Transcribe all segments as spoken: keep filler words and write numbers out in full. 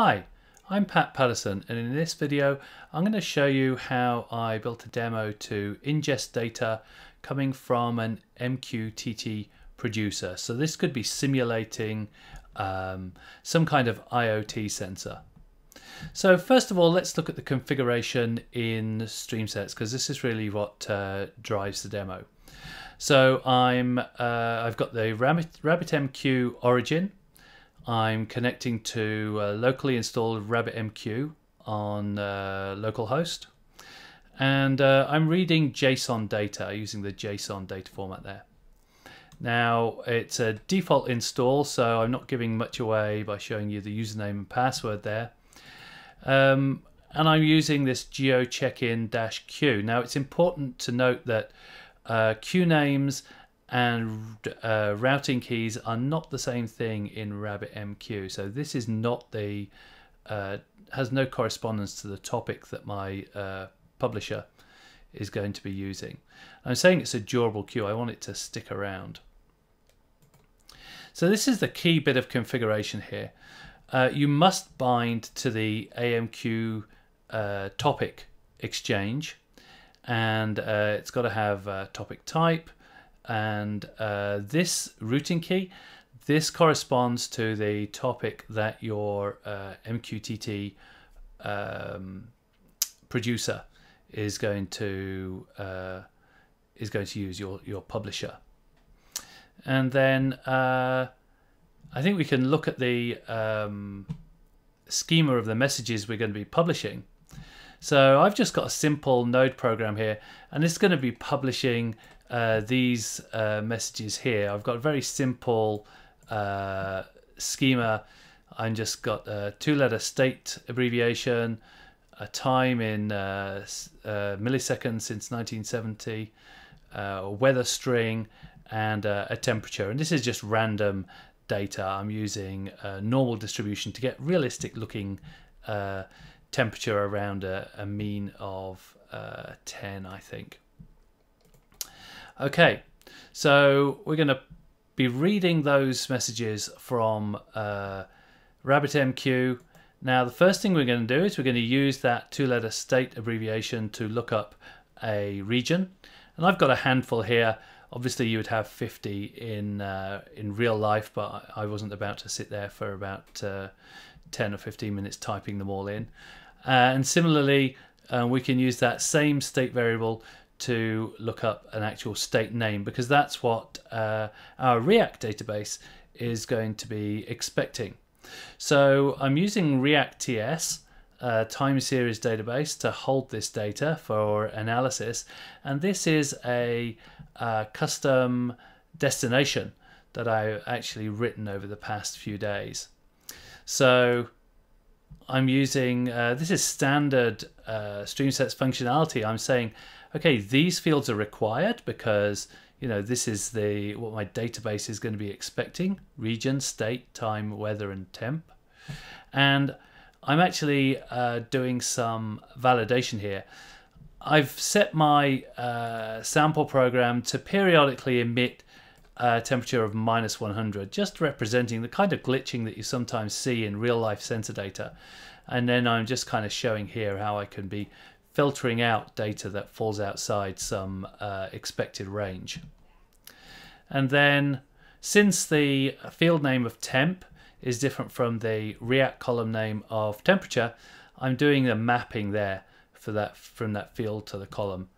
Hi, I'm Pat Patterson, and in this video I'm going to show you how I built a demo to ingest data coming from an M Q T T producer. So this could be simulating um, some kind of IoT sensor. So first of all, let's look at the configuration in StreamSets, because this is really what uh, drives the demo. So I'm, uh, I've got the Rabbit, RabbitMQ origin. I'm connecting to uh, locally installed RabbitMQ on uh, localhost. And uh, I'm reading JSON data using the JSON data format there. Now, it's a default install, so I'm not giving much away by showing you the username and password there. Um, and I'm using this geo check in dash Q. Now, it's important to note that uh, Q names and uh, routing keys are not the same thing in RabbitMQ. So this is not the, uh, has no correspondence to the topic that my uh, publisher is going to be using. I'm saying it's a durable queue. I want it to stick around. So this is the key bit of configuration here. Uh, you must bind to the A M Q uh, topic exchange, and uh, it's got to have uh, topic type, and uh, this routing key, this corresponds to the topic that your uh, M Q T T um, producer is going to uh, is going to use, your your publisher. And then uh, I think we can look at the um, schema of the messages we're going to be publishing. So I've just got a simple Node program here, and it's going to be publishing uh, these uh, messages here. I've got a very simple uh, schema. I've just got a two-letter state abbreviation, a time in uh, uh, milliseconds since nineteen seventy, uh, a weather string, and uh, a temperature. And this is just random data. I'm using a normal distribution to get realistic-looking uh, temperature around a, a mean of uh, ten, I think. Okay, so we're going to be reading those messages from uh, RabbitMQ. Now, the first thing we're going to do is we're going to use that two-letter state abbreviation to look up a region. And I've got a handful here. Obviously, you would have fifty in uh, in real life, but I wasn't about to sit there for about uh, ten or fifteen minutes typing them all in. Uh, and similarly, uh, we can use that same state variable to look up an actual state name, because that's what uh, our Riak database is going to be expecting. So I'm using Riak T S, a time series database, to hold this data for analysis. And this is a uh, custom destination that I've actually written over the past few days. So I'm using, uh, this is standard uh, StreamSets functionality. I'm saying, okay, these fields are required because, you know, this is the what my database is going to be expecting: region, state, time, weather, and temp. And I'm actually uh, doing some validation here. I've set my uh, sample program to periodically emit Uh, temperature of minus one hundred, just representing the kind of glitching that you sometimes see in real life sensor data. And then I'm just kind of showing here how I can be filtering out data that falls outside some uh, expected range. And then, since the field name of temp is different from the Riak column name of temperature, I'm doing the mapping there for that, from that field to the column.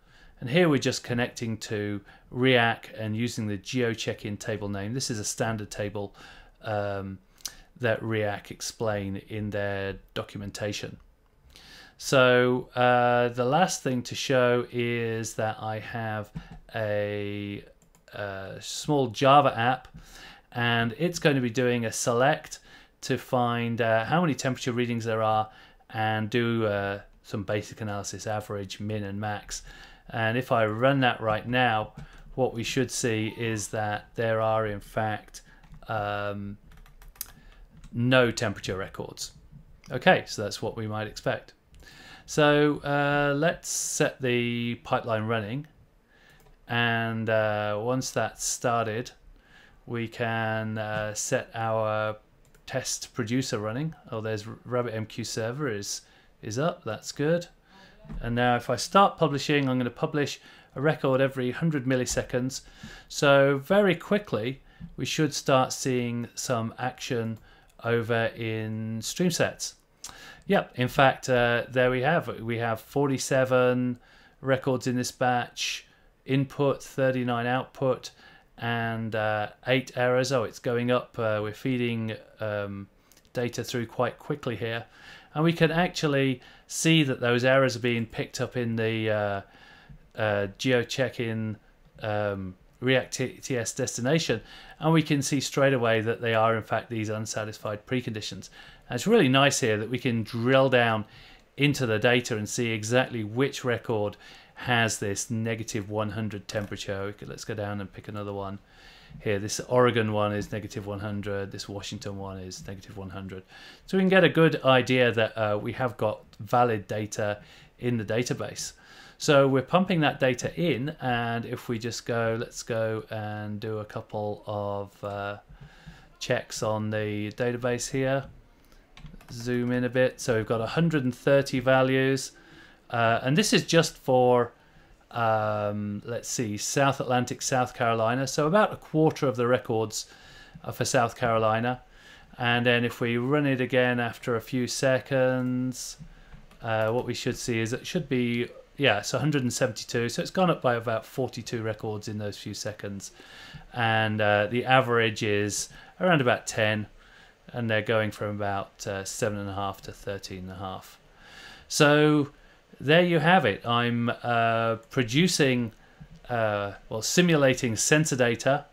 And here we're just connecting to Riak and using the geo check in table name. This is a standard table um, that Riak explain in their documentation. So uh, the last thing to show is that I have a, a small Java app, and it's going to be doing a select to find uh, how many temperature readings there are and do uh, some basic analysis, average, min and max. And if I run that right now, what we should see is that there are, in fact, um, no temperature records. Okay, so that's what we might expect. So uh, let's set the pipeline running. And uh, once that's started, we can uh, set our test producer running. Oh, there's RabbitMQ server is is up. That's good. And now if I start publishing, I'm going to publish a record every one hundred milliseconds. So very quickly, we should start seeing some action over in StreamSets. Yep, in fact, uh, there we have it. We have forty-seven records in this batch, input, thirty-nine output, and uh, eight errors. Oh, it's going up. Uh, we're feeding um, data through quite quickly here. And we can actually see that those errors are being picked up in the uh, uh, geocheck-in um, Riak T S destination, and we can see straight away that they are in fact these unsatisfied preconditions. And it's really nice here that we can drill down into the data and see exactly which record has this negative one hundred temperature. Let's go down and pick another one here. This Oregon one is negative one hundred, this Washington one is negative one hundred. So we can get a good idea that uh, we have got valid data in the database. So we're pumping that data in, and if we just go, let's go and do a couple of uh, checks on the database here. Zoom in a bit. So we've got one hundred thirty values, uh, and this is just for, um, let's see, South Atlantic, South Carolina. So about a quarter of the records are for South Carolina. And then if we run it again after a few seconds, uh, what we should see is it should be, yeah, it's one hundred seventy-two, so it's gone up by about forty-two records in those few seconds. And uh, the average is around about ten, and they're going from about uh, seven and a half to thirteen and a half. So there you have it. I'm uh, producing, uh, well, simulating sensor data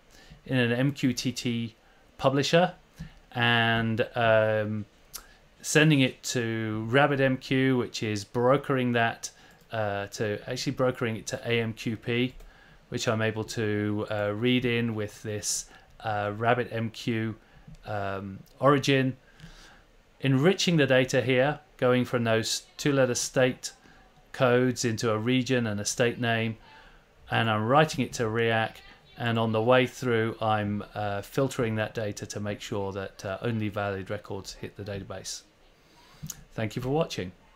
in an M Q T T publisher, and um, sending it to RabbitMQ, which is brokering that Uh, to actually brokering it to A M Q P, which I'm able to uh, read in with this uh, RabbitMQ um, origin, enriching the data here, going from those two-letter state codes into a region and a state name, and I'm writing it to Riak, and on the way through I'm uh, filtering that data to make sure that uh, only valid records hit the database. Thank you for watching.